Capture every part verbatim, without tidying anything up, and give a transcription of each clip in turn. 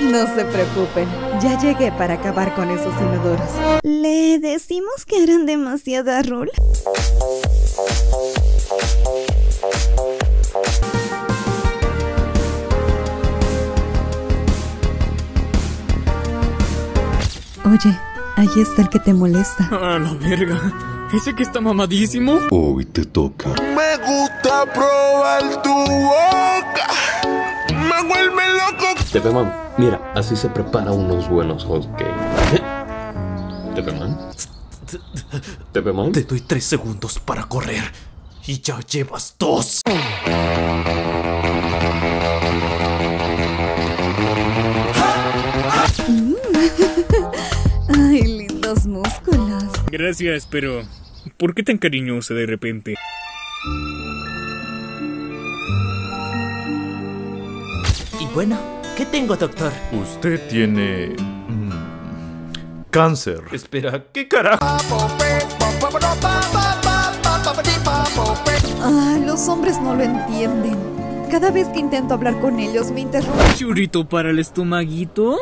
No se preocupen, ya llegué para acabar con esos inodoros. ¿Le decimos que eran demasiada rula? Oye, ahí está el que te molesta. ¡Ah, la verga! ¿Ese que está mamadísimo? Hoy te toca. Me gusta probar tu boca. Me vuelve loco. Pepe Man, mira, así se prepara unos buenos hotcakes. Pepe Man. Pepe Man. Te doy tres segundos para correr. Y ya llevas dos. Ay, lindos músculos. Gracias, pero ¿por qué tan cariñosa de repente? Y bueno, ¿qué tengo, doctor? Usted tiene... Mmm, cáncer. Espera, ¿qué carajo? Ah, los hombres no lo entienden. Cada vez que intento hablar con ellos me interrumpen. ¿Churrito para el estomaguito?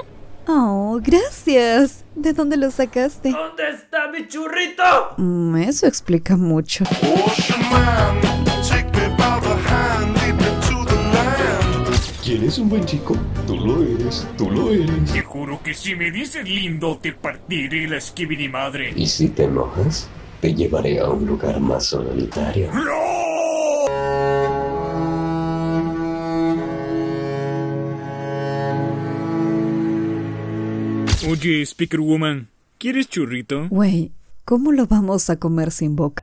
Oh, gracias. ¿De dónde lo sacaste? ¿Dónde está mi churrito? Mm, eso explica mucho. ¿Quieres un buen chico? Tú lo eres, tú lo eres. Te juro que si me dices lindo, te partiré la esquivini madre. Y si te enojas, te llevaré a un lugar más solitario. ¡No! Oye, Speaker Woman, ¿quieres churrito? Güey, ¿cómo lo vamos a comer sin boca?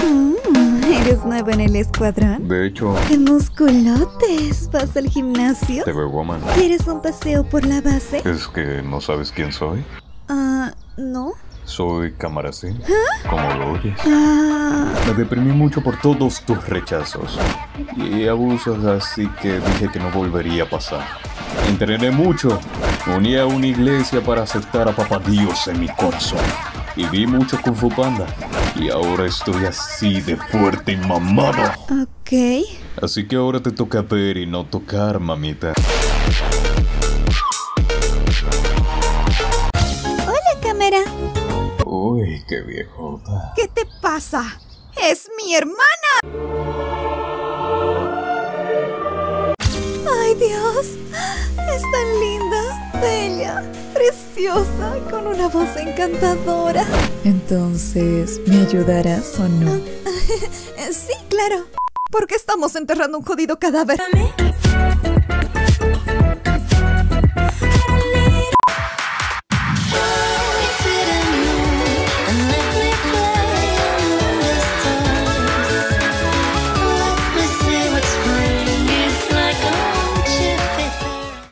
Mm, ¿eres nuevo en el escuadrón? De hecho... ¡Qué musculotes! ¿Vas al gimnasio? Te veo, woman. ¿Quieres un paseo por la base? ¿Es que no sabes quién soy? Ah, uh, ¿no? Soy camaracín, ¿ah? Como lo oyes. Ah. Me deprimí mucho por todos tus rechazos y abusos, así que dije que no volvería a pasar. Entrené mucho, uní a una iglesia para aceptar a Papá Dios en mi corazón. Y vi mucho Kung Fu Panda. Y ahora estoy así de fuerte y mamado. Ok. Así que ahora te toca ver y no tocar, mamita. Hola, cámara. Uy, qué viejota. ¿Qué te pasa? ¡Es mi hermana! ¡Ay, Dios! Es tan linda, bella, preciosa, con una voz encantadora. Entonces, ¿me ayudarás o no? Sí, claro. Porque estamos enterrando un jodido cadáver. ¿Dame?